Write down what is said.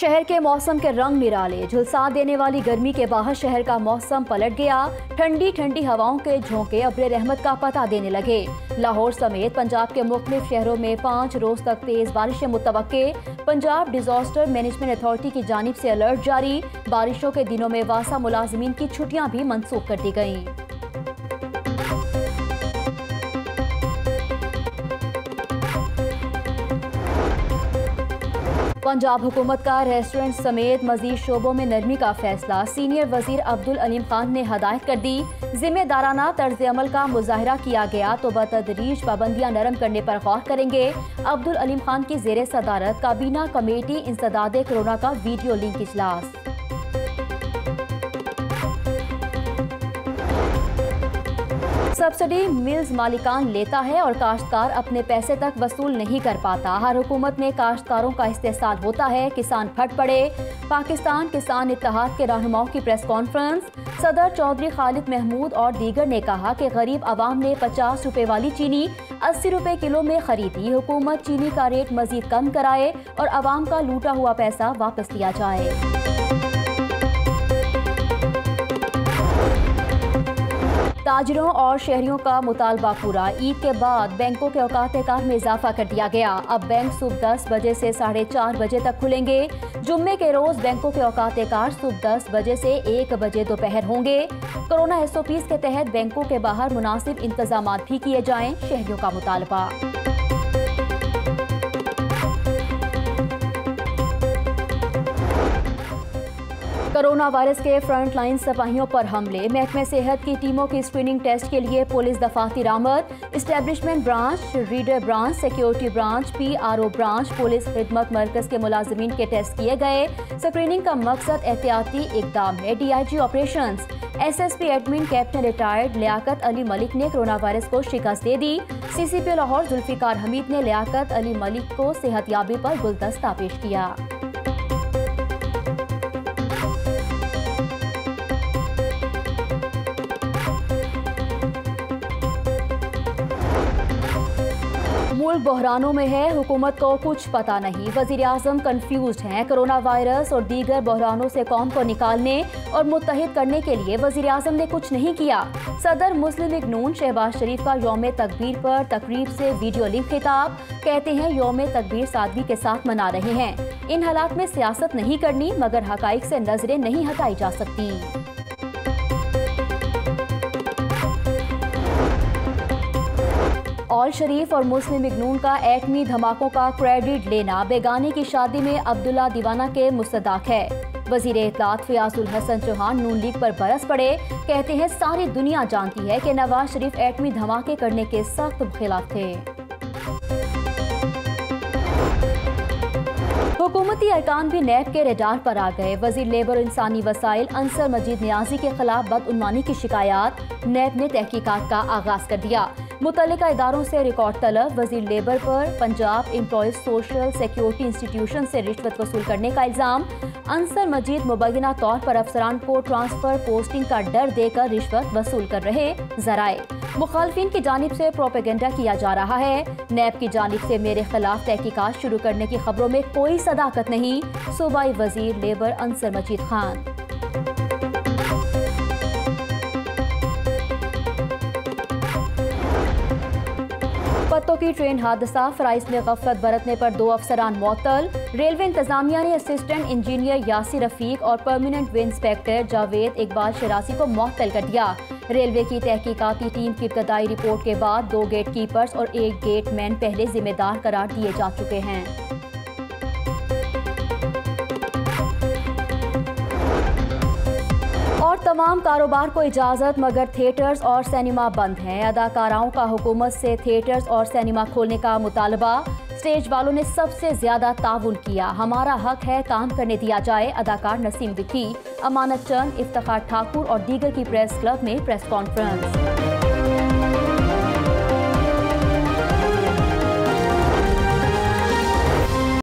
शहर के मौसम के रंग निराले, झुलसा देने वाली गर्मी के बाहर शहर का मौसम पलट गया। ठंडी ठंडी हवाओं के झोंके अपने रहमत का पता देने लगे। लाहौर समेत पंजाब के मुख्तलिफ शहरों में 5 रोज तक तेज बारिशें मुतवक्के। पंजाब डिजास्टर मैनेजमेंट अथॉरिटी की जानिब से अलर्ट जारी। बारिशों के दिनों में वासा मुलाजिमीन की छुट्टियां भी मनसूख कर दी गईं। पंजाब हुकूमत का रेस्टोरेंट समेत मजीद शोबों में नरमी का फैसला। सीनियर वजीर अब्दुल अलीम खान ने हदायत कर दी। जिम्मेदाराना तर्ज अमल का मुजाहरा किया गया तो बतदरीज पाबंदियां नरम करने पर गौर करेंगे। अब्दुल अलीम खान की जेर सदारत काबीना कमेटी इंसदाद कोरोना का वीडियो लिंक इजलास। सब्सिडी मिल्स मालिकान लेता है और काश्तकार अपने पैसे तक वसूल नहीं कर पाता। हर हुकूमत में काश्तकारों का इस्तेहसाल होता है, किसान फट पड़े। पाकिस्तान किसान इत्तेहाद के रहनुमाओं की प्रेस कॉन्फ्रेंस। सदर चौधरी खालिद महमूद और दीगर ने कहा कि गरीब आवाम ने 50 रुपये वाली चीनी 80 रुपये किलो में खरीदी। हुकूमत चीनी का रेट मजीद कम कराए और आवाम का लूटा हुआ पैसा वापस लिया जाए। ताजरों और शहरियों का मुतालबा पूरा। ईद के बाद बैंकों के औकात कार में इजाफा कर दिया गया। अब बैंक सुबह 10 बजे से 4:30 बजे तक खुलेंगे। जुम्मे के रोज बैंकों के औकात कार सुबह 10 बजे से 1 बजे दोपहर होंगे। कोरोना SOPs के तहत बैंकों के बाहर मुनासिब इंतजाम भी किए जाएं, शहरियों का मुतालबा। कोरोना वायरस के फ्रंट लाइन सिपाहियों पर हमले। महकमे सेहत की टीमों की स्क्रीनिंग टेस्ट के लिए पुलिस दफाती बरामद। Establishment branch, reader branch, security branch, PRO branch, police खिदमत मरकज के मुलाजमीन के टेस्ट किए गए। स्क्रीनिंग का मकसद एहतियाती इकदाम है। DIG operations SSP admin captain retired Liaquat Ali Malik ने कोरोना वायरस को शिकस्त दे दी। CCPO लाहौर जुल्फिकार हमीद ने लियाकत अली मलिक को सेहतयाबी पर गुलदस्ता पेश किया। मुल्क बहरानों में है, हुकूमत को कुछ पता नहीं। वजीर आजम कन्फ्यूज हैं। कोरोना वायरस और दीगर बहरानों से कौम को निकालने और मुत्तहिद करने के लिए वजीर आजम ने कुछ नहीं किया। सदर मुस्लिम लीग नून शहबाज शरीफ का यौम तकबीर पर तकरीब से वीडियो लिंक खिताब। कहते हैं यौम तकबीर सादगी के साथ मना रहे हैं। इन हालात में सियासत नहीं करनी, मगर हकाइक से नजरें नहीं हटाई जा सकती। ऑल शरीफ और मुस्लिम इग्नून का एटमी धमाकों का क्रेडिट लेना। बेगाने की शादी में अब्दुल्ला दीवाना के मुस्तदाक है। वजीर इत्तलात फियाज उल हसन चौहान नून लीग पर बरस पड़े। कहते हैं सारी दुनिया जानती है कि नवाज शरीफ एटमी धमाके करने के सख्त खिलाफ थे। हुकूमती अरकान भी नैब के रेडार पर आ गए। वजीर लेबर और इंसानी वसाइल अंसर मजीद नियाजी के खिलाफ बदउनवानी की शिकायत। नैब ने तहकीकात का आगाज कर दिया। मुतल्लिका इदारों से रिकॉर्ड तलब। वजीर लेबर पर Punjab employees social security institution से रिश्वत वसूल करने का इल्ज़ाम। अंसर मजीद मुबैना तौर पर अफसरान को ट्रांसफर पोस्टिंग का डर देकर रिश्वत वसूल कर रहे। जराए मुखालफिन की जानिब से प्रोपेगेंडा किया जा रहा है। नैब की जानिब से मेरे खिलाफ तहकीकात शुरू करने की खबरों में कोई सदाकत नहीं। सूबाई वजीर लेबर अंसर मजीद खान। पत्तों की ट्रेन हादसा, फराइज में गफलत बरतने पर 2 अफसरान मौतल। रेलवे इंतजामिया ने असिस्टेंट इंजीनियर यासिर रफीक और permanent way inspector Javed Iqbal शरासी को मौतल कर दिया। रेलवे की तहकीकाती टीम की इब्तदाई रिपोर्ट के बाद 2 गेट कीपर्स और 1 गेटमैन पहले जिम्मेदार करार दिए जा चुके हैं। तमाम कारोबार को इजाज़त, मगर थिएटर्स और सिनेमा बंद हैं। अदाकाराओं का हुकूमत से थिएटर्स और सिनेमा खोलने का मुतालबा। स्टेज वालों ने सबसे ज्यादा ताउन किया। हमारा हक है काम करने दिया जाए। अदाकार नसीम विकी, अमानत चंद, इफ्तिखार ठाकुर और दीगर की प्रेस क्लब में प्रेस कॉन्फ्रेंस।